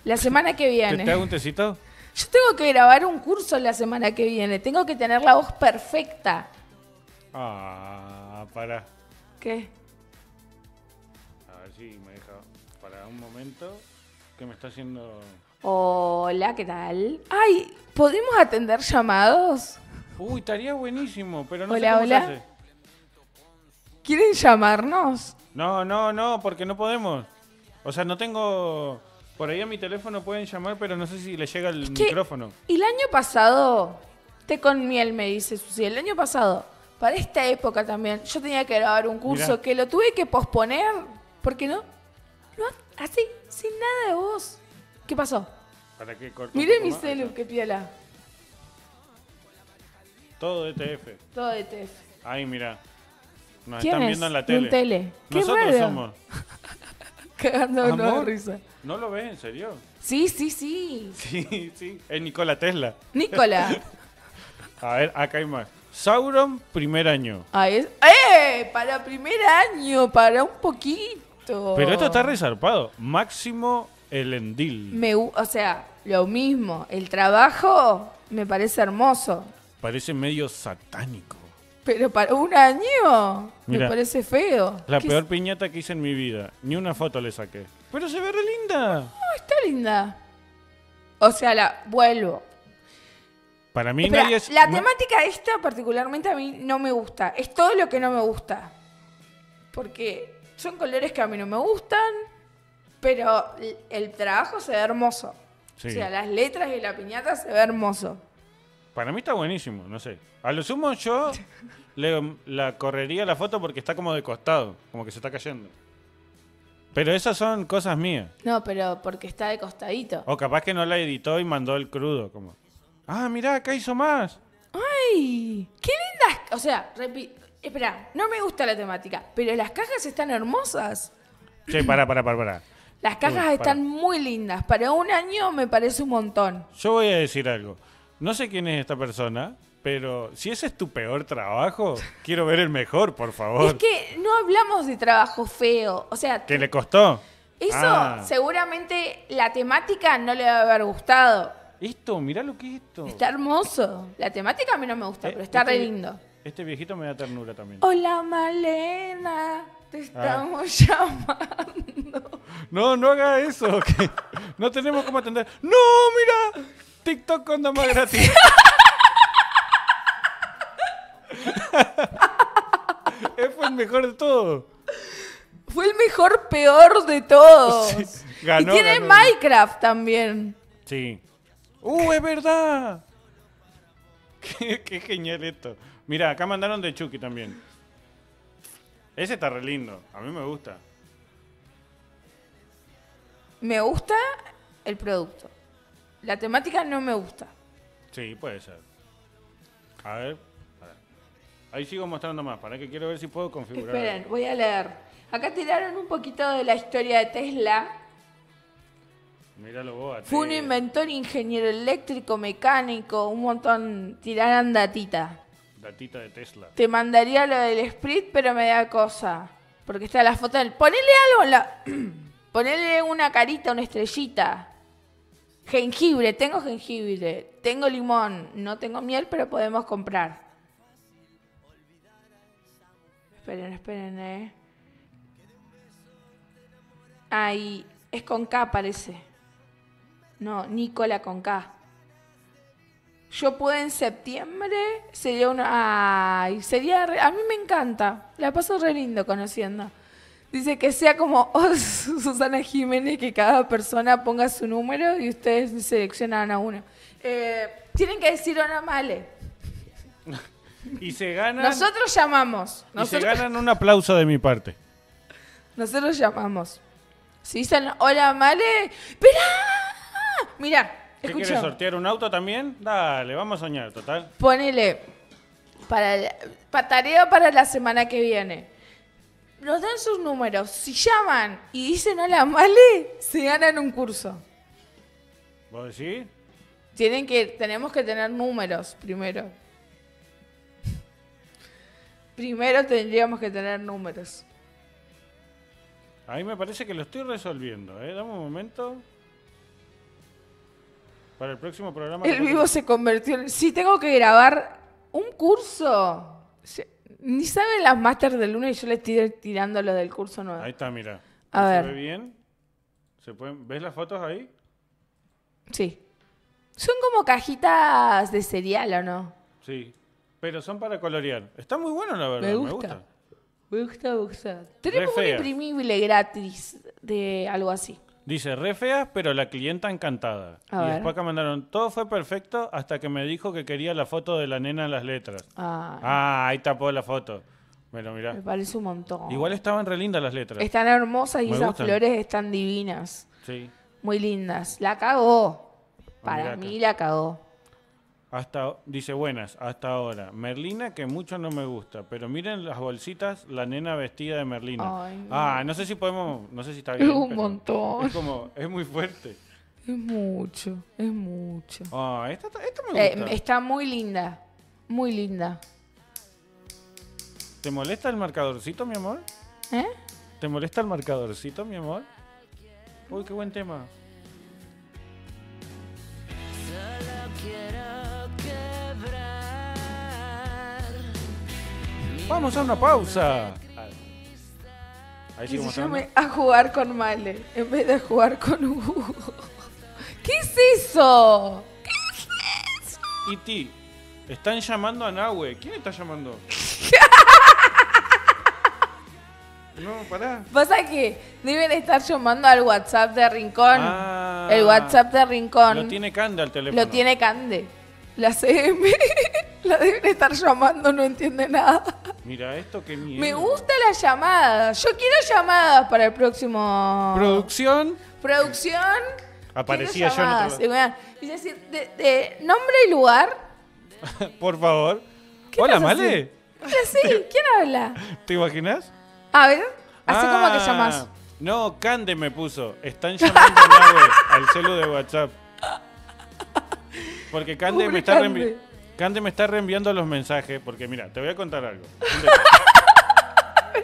La semana que viene. ¿Te hago un tecito? Yo tengo que grabar un curso la semana que viene. Tengo que tener la voz perfecta. Ah, para. ¿Qué? A ver si me deja. Para un momento. ¿Qué me está haciendo? Hola, ¿qué tal? Ay, ¿podemos atender llamados? Uy, estaría buenísimo, pero no hola, sé cómo hola. se hace. ¿Quieren llamarnos? No, no, no, porque no podemos. O sea, no tengo... Por ahí a mi teléfono pueden llamar, pero no sé si le llega el es que, micrófono. Y el año pasado, té con miel me dice Susi, el año pasado, para esta época también, yo tenía que grabar un curso Mirá. que lo tuve que posponer, porque no, no, así, sin nada de voz. ¿Qué pasó? ¿Para qué corto? Miré mi celu, qué piola. Todo E T F. Todo E T F. Ay, mirá. Nos están es? viendo en la tele. En tele. Nosotros ¿Qué somos. Cagándonos de risa. ¿No lo ves en serio? Sí, sí, sí. Sí, sí. Es Nikola Tesla. Nikola. A ver, acá hay más. Sauron, primer año. Ah, es... ¡Eh! Para primer año, para un poquito. Pero esto está resarpado. Máximo Elendil. Me, o sea, lo mismo. El trabajo me parece hermoso. Parece medio satánico. Pero para un año Mirá, me parece feo. La peor es? piñata que hice en mi vida. Ni una foto le saqué. Pero se ve re linda. Oh, está linda. O sea, la vuelvo. Para mí Espera, nadie es... La no... temática esta particularmente a mí no me gusta. Es todo lo que no me gusta. Porque son colores que a mí no me gustan. Pero el trabajo se ve hermoso. Sí. O sea, las letras y la piñata se ve hermoso. Para mí está buenísimo, no sé. A lo sumo yo le, la correría la foto porque está como de costado, como que se está cayendo. Pero esas son cosas mías. No, pero porque está de costadito. O capaz que no la editó y mandó el crudo, como. Ah, mirá, acá hizo más. ¡Ay! ¡Qué lindas! O sea, repito. Espera, no me gusta la temática, pero las cajas están hermosas. Che, pará, pará, pará, pará. Las cajas Uy, están pará. muy lindas. Para un año me parece un montón. Yo voy a decir algo. No sé quién es esta persona, pero si ese es tu peor trabajo, quiero ver el mejor, por favor. Es que no hablamos de trabajo feo. O sea... ¿Qué le costó? Eso, ah. seguramente la temática no le va a haber gustado. Esto, mirá lo que es esto. Está hermoso. La temática a mí no me gusta, eh, pero está este, re lindo. Este viejito me da ternura también. Hola, Malena. Te estamos ah. llamando. No, no haga eso. Que no tenemos cómo atender. ¡No, mira! TikTok con más gratis. Fue el mejor de todo. Fue el mejor peor de todos. Sí. Ganó, y tiene ganó. Minecraft también. Sí. ¡Uh, es verdad! Qué, qué genial esto. Mirá, acá mandaron de Chucky también. Ese está re lindo. A mí me gusta. Me gusta el producto. La temática no me gusta. Sí, puede ser. A ver. Para. Ahí sigo mostrando más. Para que quiero ver si puedo configurar. Esperen, algo. Voy a leer. Acá tiraron un poquito de la historia de Tesla. Míralo vos, fue un inventor, ingeniero eléctrico, mecánico, un montón. Tiraran datita. Datita de Tesla. Te mandaría lo del Sprint, pero me da cosa. Porque está la foto del... Ponele algo en la... Ponele una carita, una estrellita. Jengibre, tengo jengibre. Tengo limón. No tengo miel, pero podemos comprar. Esperen, esperen, eh. Ahí. Es con K, parece. No, Nikola con K. Yo pude en septiembre, sería una... Ay, sería... Re... A mí me encanta. La paso re lindo conociendo. Dice que sea como oh, Susana Jiménez, que cada persona ponga su número y ustedes seleccionan a uno. Eh, tienen que decir una male. Y se ganan... Nosotros llamamos. Nosotros... Y se ganan un aplauso de mi parte. Nosotros llamamos. Si dicen hola male... ¡Esperá! Mirá. ¿Qué quieres sortear un auto también? Dale, vamos a soñar, total. Ponele para, la, para tarea para la semana que viene. Nos dan sus números. Si llaman y dicen hola male, se ganan un curso. ¿Vos decís? Tienen que, tenemos que tener números primero. Primero tendríamos que tener números. A mí me parece que lo estoy resolviendo, ¿eh? Dame un momento. Para el próximo programa... El vivo se convirtió en... Sí, tengo que grabar un curso. Ni saben las máster de Luna y yo les estoy tirando lo del curso nuevo. Ahí está, mira. A ver. ¿Se ve bien? ¿Se pueden... ¿Ves las fotos ahí? Sí. Son como cajitas de cereal, ¿o no? Sí, pero son para colorear. Está muy bueno, la verdad. Me gusta. Me gusta, me gusta. Tenemos un imprimible gratis de algo así. Dice, re feas, pero la clienta encantada. A y ver. Después acá mandaron, todo fue perfecto hasta que me dijo que quería la foto de la nena en las letras. Ah, ah ahí tapó la foto. Bueno, mirá. Me parece un montón. Igual estaban re lindas las letras. Están hermosas y me esas gustan. Flores están divinas. Sí. Muy lindas. La cagó. Para ah, mí la cagó. Hasta, dice, buenas, hasta ahora. Merlina, que mucho no me gusta, pero miren las bolsitas, la nena vestida de Merlina. Ay, ah, no sé si podemos, no sé si está bien. Es un montón. Es como, es muy fuerte. Es mucho, es mucho. Ah, esta, esta me gusta. Eh, está muy linda, muy linda. ¿Te molesta el marcadorcito, mi amor? ¿Eh? ¿Te molesta el marcadorcito, mi amor? Uy, qué buen tema. Vamos a una pausa. Ahí sigo mostrando. A jugar con Male en vez de jugar con Hugo. ¿Qué es eso? ¿Qué es eso? Y ti, están llamando a Nahue. ¿Quién está llamando? No, pará. Pasa que deben estar llamando al WhatsApp de Rincón. Ah, el WhatsApp de Rincón. Lo tiene Cande al teléfono. Lo tiene Cande. La C M la deben estar llamando, no entiende nada. Mira esto, qué miedo. Me gusta la llamada. Yo quiero llamadas para el próximo... Producción. Producción. Aparecía yo en otro lugar. Y decir, de, de nombre y lugar. Por favor. Hola, Male. Sí, ¿quién habla? ¿Te imaginas? A ver, así ah, como que llamás. No, Cande me puso. Están llamando al celu de WhatsApp. Porque Cande me, está Cande. Cande me está reenviando los mensajes. Porque mira, te voy a contar algo.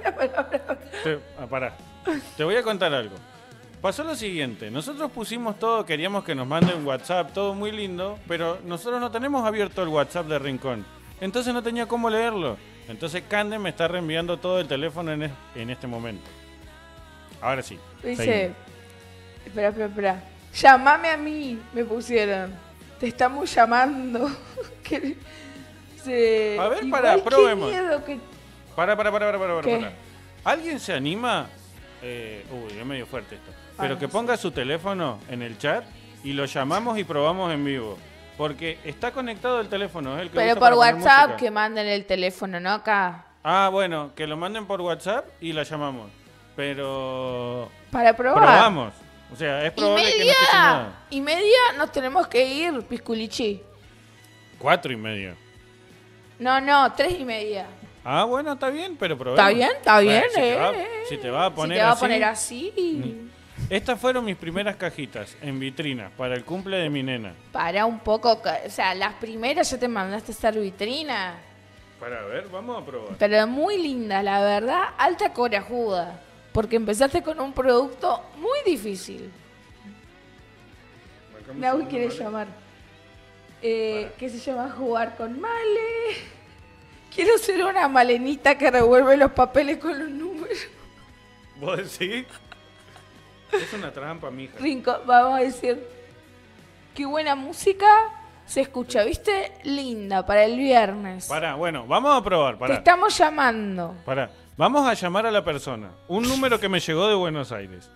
Pará, pará, pará. Te, ah, pará. Te voy a contar algo. Pasó lo siguiente, nosotros pusimos todo, queríamos que nos manden WhatsApp, todo muy lindo, pero nosotros no tenemos abierto el WhatsApp de Rincón, entonces no tenía cómo leerlo. Entonces Cande me está reenviando todo el teléfono en, es, en este momento. Ahora sí. Dice, espera, espera, espera, llamame a mí, me pusieron, te estamos llamando. que, se, a ver, pará, probemos. Que... Pará, pará, pará, pará, pará, pará. ¿Alguien se anima? Eh, uy, es medio fuerte esto. Pero que ponga su teléfono en el chat y lo llamamos y probamos en vivo. Porque está conectado el teléfono. Es el que pero por WhatsApp música. Que manden el teléfono, ¿no? Acá. Ah, bueno, que lo manden por WhatsApp y la llamamos. Pero... Para probar. Probamos. O sea, es probable y media, que no esté nada. Y media nos tenemos que ir, Pisculichi. Cuatro y media. No, no, tres y media. Ah, bueno, está bien, pero probemos. Está bien, está bien, bueno, si eh, te va, eh. Si te va a poner así. Si te va a poner así... así. Estas fueron mis primeras cajitas en vitrina para el cumple de mi nena. Para un poco, o sea, las primeras ya te mandaste a hacer vitrina. Para ver, vamos a probar. Pero muy linda, la verdad, alta corajuda. Porque empezaste con un producto muy difícil. Nahui quiere Male. Llamar. Eh, que se llama Jugar con Male. Quiero ser una malenita que revuelve los papeles con los números. ¿Vos decís? Es una trampa, mija. Rincón, vamos a decir. Qué buena música se escucha, ¿viste? Linda, para el viernes. Pará, bueno, vamos a probar. Pará. Te estamos llamando. Pará, vamos a llamar a la persona. Un número que me llegó de Buenos Aires.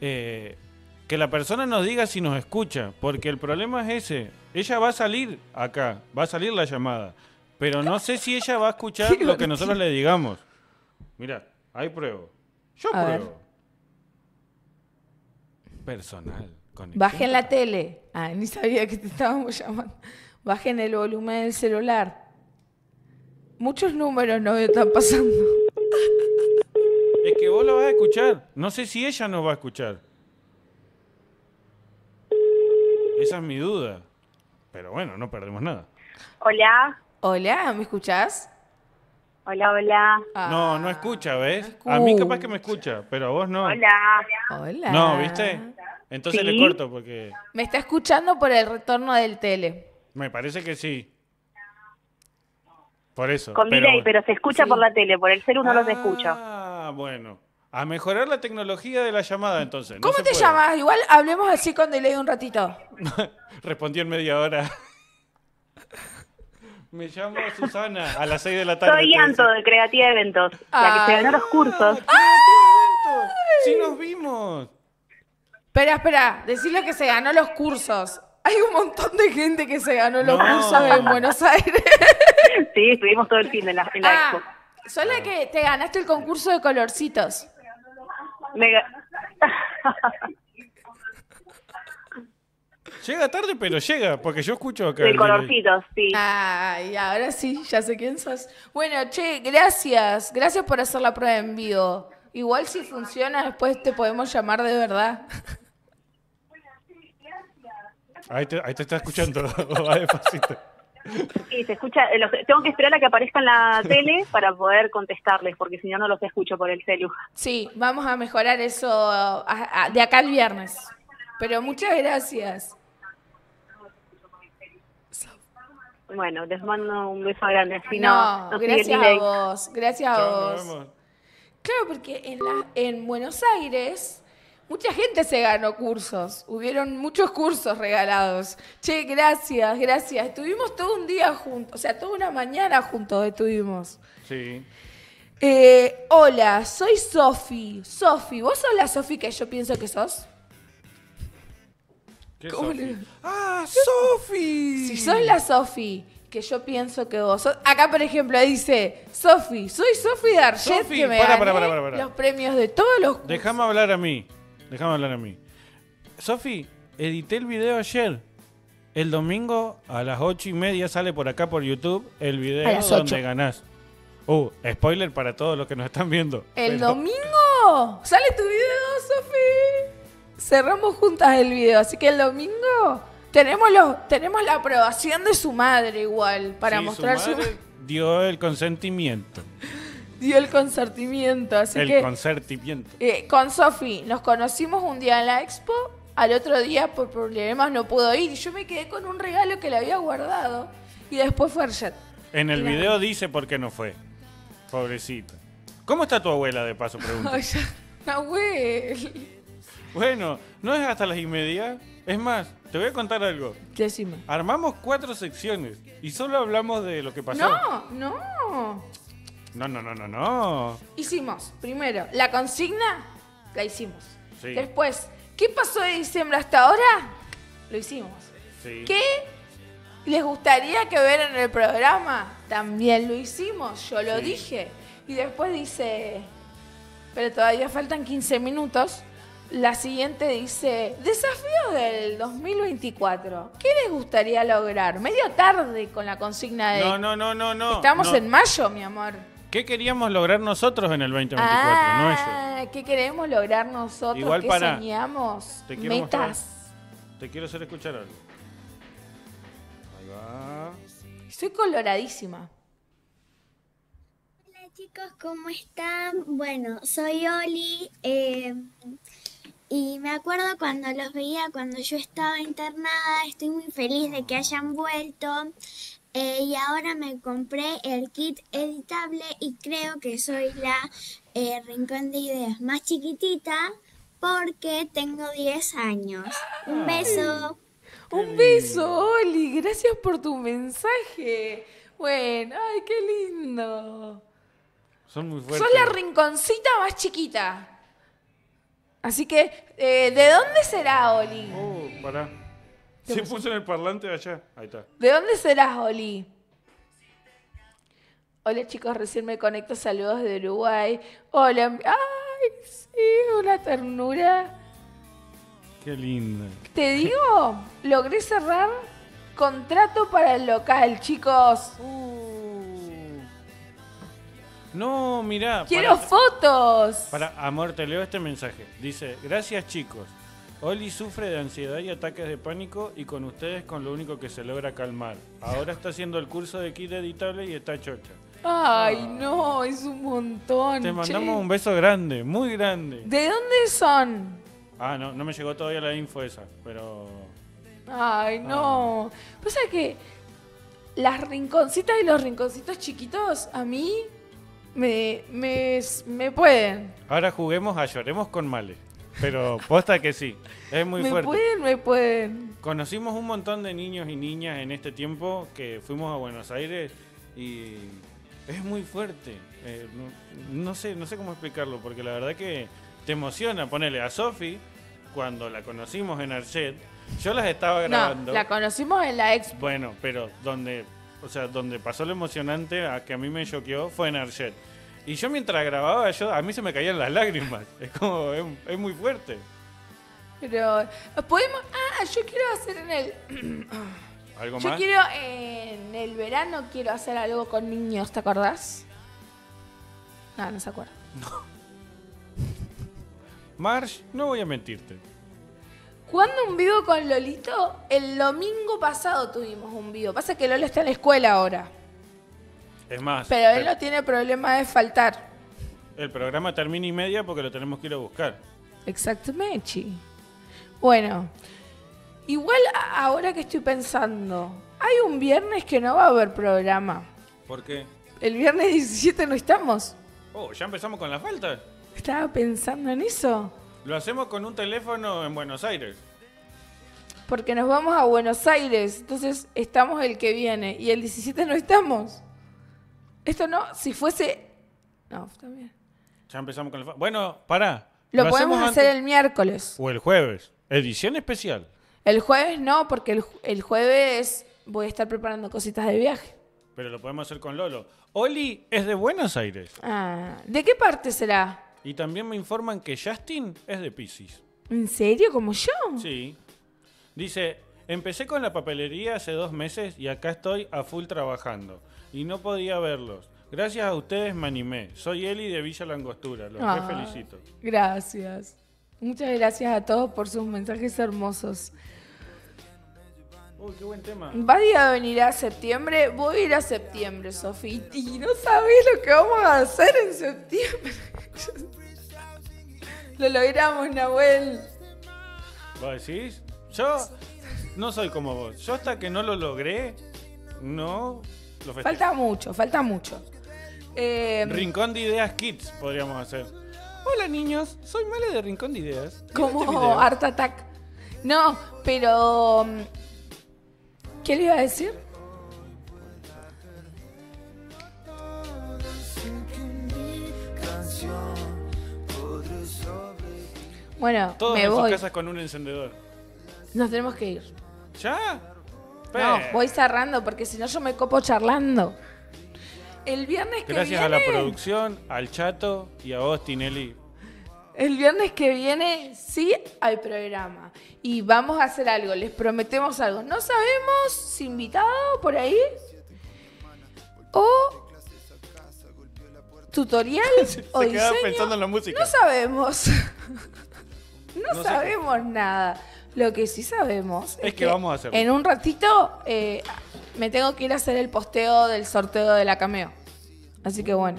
Eh, que la persona nos diga si nos escucha, porque el problema es ese. Ella va a salir acá, va a salir la llamada, pero no sé si ella va a escuchar lo que nosotros le digamos. Mirá, ahí pruebo. Yo a pruebo. Ver. Personal. Conexión. Bajen la tele. Ah, ni sabía que te estábamos llamando. Bajen el volumen del celular. Muchos números no están pasando. Es que vos lo vas a escuchar. No sé si ella nos va a escuchar. Esa es mi duda. Pero bueno, no perdemos nada. Hola. Hola, ¿me escuchás? Hola, hola. Ah, no, no escucha, ¿ves? No escucha. A mí capaz que me escucha, pero a vos no. Hola. Hola. No, ¿viste? Entonces ¿sí? Le corto porque... Me está escuchando por el retorno del tele. Me parece que sí. Por eso. Con pero... delay, pero se escucha sí. Por la tele, por el celu no ah, los escucho. Ah, bueno. A mejorar la tecnología de la llamada, entonces. ¿Cómo no te puede. Llamas? Igual hablemos así con delay un ratito. Respondió en media hora. Me llamo Susana a las seis de la tarde. Soy Anto de Creative Eventos, la que se ganó los cursos. ¡Ah! ¡Sí nos vimos! Espera, espera, decirle que se ganó los cursos. Hay un montón de gente que se ganó los no. cursos en Buenos Aires. Sí, estuvimos todo el fin de la, en la ah, expo. Sos la que te ganaste el concurso de colorcitos. Me Llega tarde, pero llega, porque yo escucho acá. De colorcitos, sí. Ay, ahora sí, ya sé quién sos. Bueno, che, gracias. Gracias por hacer la prueba en vivo. Igual si funciona, después te podemos llamar de verdad. Bueno, sí, gracias. Ahí te, ahí te está escuchando. Va despacito. Sí, se escucha. Los, tengo que esperar a que aparezca en la tele para poder contestarles, porque si no, no los escucho por el celu. Sí, vamos a mejorar eso a, a, de acá al viernes. Pero muchas gracias. Bueno, les mando un beso grande. Si no, no, no gracias a vos, gracias a vos. Claro, porque en, la, en Buenos Aires mucha gente se ganó cursos. Hubieron muchos cursos regalados. Che, gracias, gracias. Estuvimos todo un día juntos, o sea, toda una mañana juntos estuvimos. Sí. Eh, hola, soy Sofi. Sofi, ¿vos sos la Sofi que yo pienso que sos? ¿Cómo le... ¡Ah, Sofi! Si sos la Sofi, que yo pienso que vos sos... Acá, por ejemplo, dice, Sofi, soy Sofi de Arjet, Sophie, que me para, para, para, para, para. Los premios de todos los cursos. Déjame hablar a mí, déjame hablar a mí. Sofi, edité el video ayer. El domingo a las ocho y media sale por acá por YouTube el video donde ganás. Uh, spoiler para todos los que nos están viendo. ¿El pero... domingo? ¿Sale tu video, Sofi? Cerramos juntas el video, así que el domingo tenemos, los, tenemos la aprobación de su madre igual para sí, mostrar su, madre su... dio el consentimiento. Dio el consentimiento, así el que... El consentimiento. Eh, con Sofi nos conocimos un día en la expo, al otro día por problemas no pudo ir y yo me quedé con un regalo que le había guardado y después fue Arjet. En el video la... dice por qué no fue. Pobrecita. ¿Cómo está tu abuela, de paso, pregunto? Abuela. Bueno, no es hasta las y media. Es más, te voy a contar algo. Decime. Armamos cuatro secciones y solo hablamos de lo que pasó. No, no. No, no, no, no, no. Hicimos, primero, la consigna, la hicimos. Sí. Después, ¿qué pasó de diciembre hasta ahora? Lo hicimos. Sí. ¿Qué les gustaría que vieran en el programa? También lo hicimos, yo lo sí. dije. Y después dice, pero todavía faltan quince minutos. La siguiente dice, desafío del dos mil veinticuatro. ¿Qué les gustaría lograr? Medio tarde con la consigna de... No, no, no, no, no. Estamos no. en mayo, mi amor. ¿Qué queríamos lograr nosotros en el veinte veinticuatro? Ah, no ellos. ¿Qué queremos lograr nosotros? Igual ¿Qué para... soñamos? Te quiero Metas. Mostrar. Te quiero hacer escuchar algo. Ahí va. Estoy coloradísima. Hola chicos, ¿cómo están? Bueno, soy Oli. Eh... Y me acuerdo cuando los veía, cuando yo estaba internada, estoy muy feliz de que hayan vuelto. Eh, y ahora me compré el kit editable y creo que soy la eh, Rincón de Ideas más chiquitita porque tengo diez años. Un beso. Un beso, Oli. Gracias por tu mensaje. Bueno, ay, qué lindo. Son muy fuertes. Sos la rinconcita más chiquita. Así que, eh, ¿de dónde será, Oli? Oh, pará. Se puso en el parlante de allá. Ahí está. ¿De dónde serás, Oli? Hola, chicos. Recién me conecto. Saludos de Uruguay. Hola. Ay, sí. Una ternura. Qué linda. Te digo, logré cerrar contrato para el local, chicos. Uh. No, mirá. Quiero para... fotos. Para, amor, te leo este mensaje. Dice, gracias chicos. Oli sufre de ansiedad y ataques de pánico y con ustedes con lo único que se logra calmar. Ahora está haciendo el curso de kit editable y está chocha. Ay, ah. no, es un montón. Te mandamos che. un beso grande, muy grande. ¿De dónde son? Ah, no, no me llegó todavía la info esa, pero... Ay, no. Ah. Pasa que las rinconcitas y los rinconcitos chiquitos a mí... Me, me, me pueden. Ahora juguemos a lloremos con Male. Pero posta que sí. Es muy me fuerte. Me pueden, me pueden. Conocimos un montón de niños y niñas en este tiempo que fuimos a Buenos Aires y es muy fuerte. Eh, no, no sé, no sé cómo explicarlo porque la verdad que te emociona. Ponele a Sofi cuando la conocimos en Arjet. Yo las estaba grabando. No, la conocimos en la expo. Bueno, pero donde... O sea, donde pasó lo emocionante a que a mí me choqueó fue en Arjet. Y yo mientras grababa, yo a mí se me caían las lágrimas. Es como, es, es muy fuerte. Pero, ¿podemos? Ah, yo quiero hacer en el... ¿Algo yo más? Yo quiero, eh, en el verano, quiero hacer algo con niños, ¿te acordás? No, no se acuerda. No. Marsh, no voy a mentirte. ¿Cuándo un vivo con Lolito? El domingo pasado tuvimos un vivo. Pasa que Lolo está en la escuela ahora. Es más. Pero él pero... no tiene problema de faltar. El programa termina y media porque lo tenemos que ir a buscar. Exactamente. Bueno. Igual ahora que estoy pensando, hay un viernes que no va a haber programa. ¿Por qué? El viernes diecisiete no estamos. Oh, ¿ya empezamos con la falta? Estaba pensando en eso. Lo hacemos con un teléfono en Buenos Aires. Porque nos vamos a Buenos Aires. Entonces estamos el que viene. Y el diecisiete no estamos. Esto no, si fuese... No, también. Ya empezamos con el... Bueno, pará. Lo, lo podemos hacer antes... el miércoles. O el jueves. Edición especial. El jueves no, porque el, el jueves voy a estar preparando cositas de viaje. Pero lo podemos hacer con Lolo. Oli es de Buenos Aires. Ah, ¿de qué parte será? Y también me informan que Justin es de Piscis. ¿En serio? ¿Como yo? Sí. Dice, empecé con la papelería hace dos meses y acá estoy a full trabajando. Y no podía verlos. Gracias a ustedes me animé. Soy Eli de Villa Langostura. Los ah, felicito. Gracias. Muchas gracias a todos por sus mensajes hermosos. Uy, qué buen tema. ¿Vas a venir a septiembre? Voy a ir a septiembre, Sofi. Y no sabés lo que vamos a hacer en septiembre. Lo logramos, Nahuel. ¿Vos decís? Yo no soy como vos. Yo hasta que no lo logré, no lo festejo. Falta mucho, falta mucho. Eh... Rincón de Ideas Kids podríamos hacer. Hola, niños. Soy Male de Rincón de Ideas. Como este Art Attack. No, pero... ¿Qué le iba a decir? Bueno, todos me voy. Todos en sus casas con un encendedor. Nos tenemos que ir. ¿Ya? Pe. No, voy cerrando porque si no yo me copo charlando. El viernes que Gracias viene... Gracias a la producción, al Chato y a vos, Tinelli. El viernes que viene sí hay programa y vamos a hacer algo, les prometemos algo. No sabemos si invitado por ahí o tutorial se, o se diseño. Pensando en la música. No sabemos. No, no sabemos sé. Nada. Lo que sí sabemos es, es que, que vamos a hacer. En un ratito eh, me tengo que ir a hacer el posteo del sorteo de la Cameo. Así que bueno.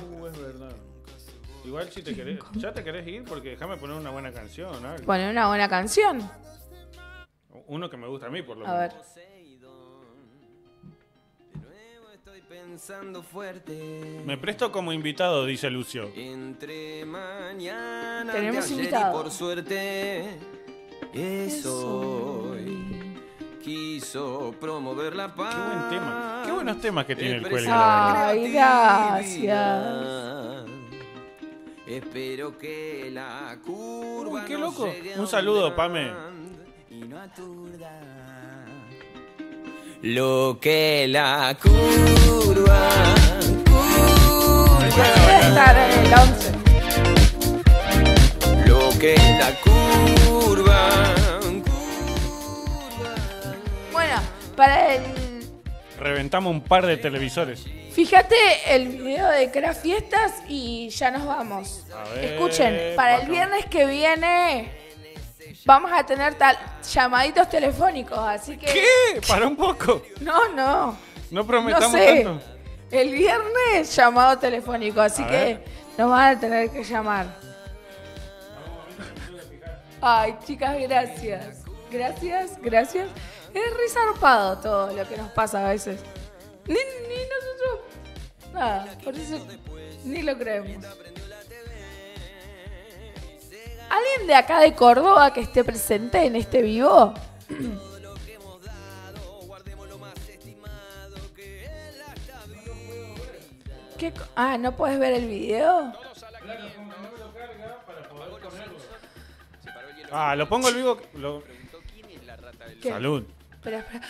Igual si te querés, ya te querés ir porque déjame poner una buena canción. ¿No? Poner una buena canción. Uno que me gusta a mí, por lo menos. A ver. Me presto como invitado, dice Lucio. Entre mañana tenemos invitado. Por suerte es hoy. Quiso promover la paz. Qué buen tema. Qué buenos temas que tiene el cuello. Ay, gracias. Espero que la curva. Uy, qué loco. Un saludo, Pame. Y no aturda. Lo que la curva. Curva. Lo que la curva. Curva. Bueno, para el. Reventamos un par de televisores. Fíjate el video de Crafiestas y ya nos vamos. Ver, escuchen, para bacán. El viernes que viene vamos a tener tal, llamaditos telefónicos, así que... ¿Qué? ¿Para un poco? No, no. No prometamos no sé. Tanto. El viernes llamado telefónico, así a que ver. Nos van a tener que llamar. Ay, chicas, gracias. Gracias, gracias. Es re zarpado todo lo que nos pasa a veces. Ni, ni nosotros... Nada, por eso ni lo creemos. ¿Alguien de acá de Córdoba que esté presente en este vivo? ¿Qué co- ah, ¿no puedes ver el video? Ah, lo pongo el vivo... Lo... ¿Qué? Salud. Espera, espera.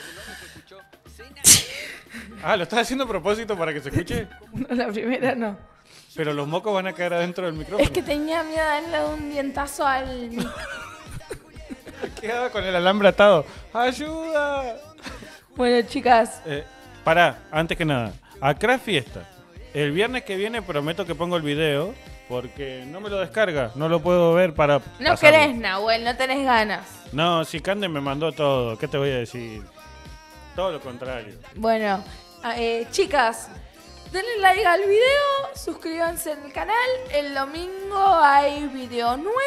Ah, ¿lo estás haciendo a propósito para que se escuche? No, la primera no. Pero los mocos van a caer adentro del micrófono. Es que tenía miedo de darle un dientazo al... Quedaba con el alambre atado. ¡Ayuda! Bueno, chicas. Eh, pará, antes que nada. Acá fiesta. El viernes que viene prometo que pongo el video porque no me lo descarga. No lo puedo ver para... No pasarlo. Querés, Nahuel. No tenés ganas. No, si Cande me mandó todo. ¿Qué te voy a decir? Todo lo contrario. Bueno, eh, chicas, denle like al video, suscríbanse al canal. El domingo hay video nuevo.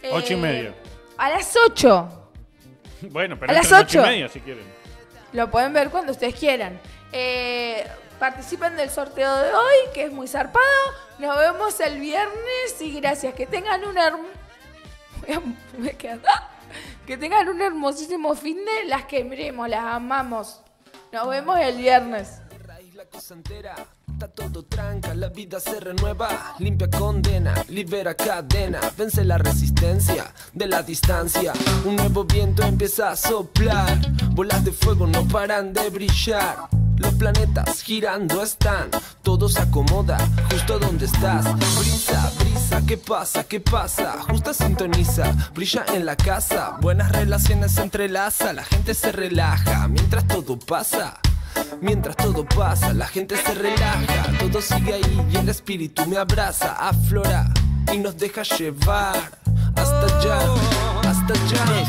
Eh, ocho y media. A las ocho. Bueno, pero a las ocho y media si quieren. Lo pueden ver cuando ustedes quieran. Eh, participen del sorteo de hoy, que es muy zarpado. Nos vemos el viernes y gracias. Que tengan un hermoso... Que tengan un hermosísimo fin de las quebremos, las amamos. Nos vemos el viernes. La cosa entera, está todo tranca, la vida se renueva, limpia condena, libera cadena, vence la resistencia de la distancia. Un nuevo viento empieza a soplar, bolas de fuego no paran de brillar. Los planetas girando están, todo se acomoda justo donde estás. Brisa, brisa, ¿qué pasa? ¿Qué pasa? Justa sintoniza, brilla en la casa. Buenas relaciones se entrelaza, la gente se relaja mientras todo pasa. Mientras todo pasa, la gente se relaja. Todo sigue ahí y el espíritu me abraza. Aflora y nos deja llevar hasta allá, hasta allá.